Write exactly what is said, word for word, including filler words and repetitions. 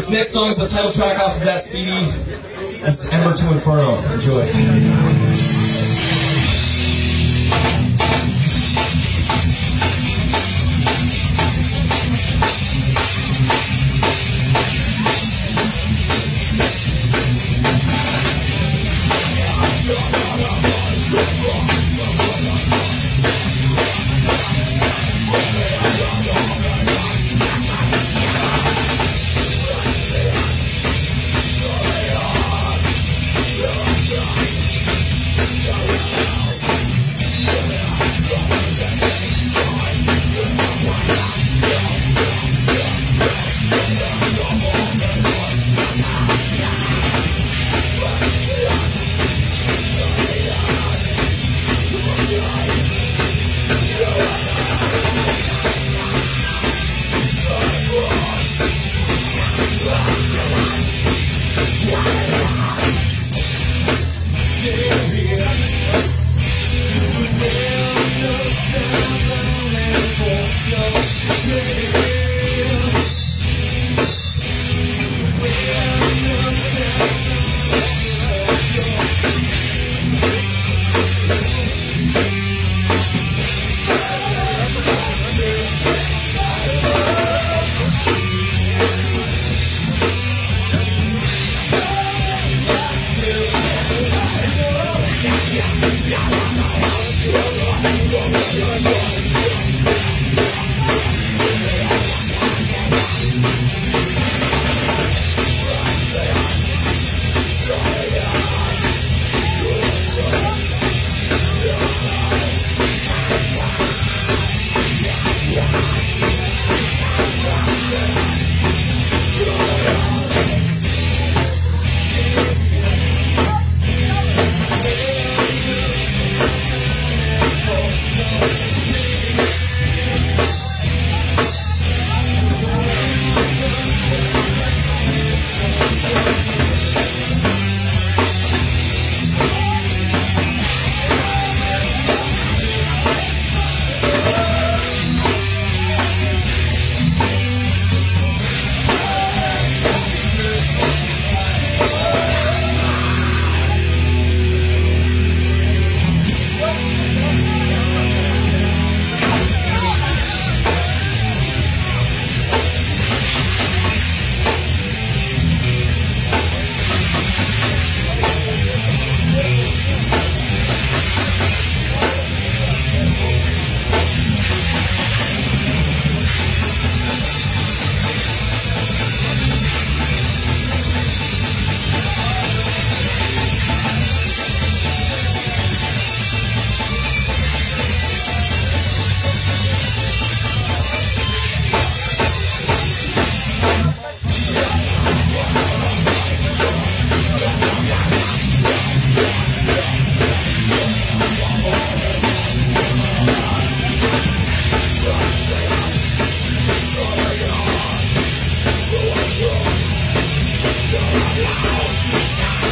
This next song is the title track off of that C D. This is Ember to Inferno. Enjoy. Wow.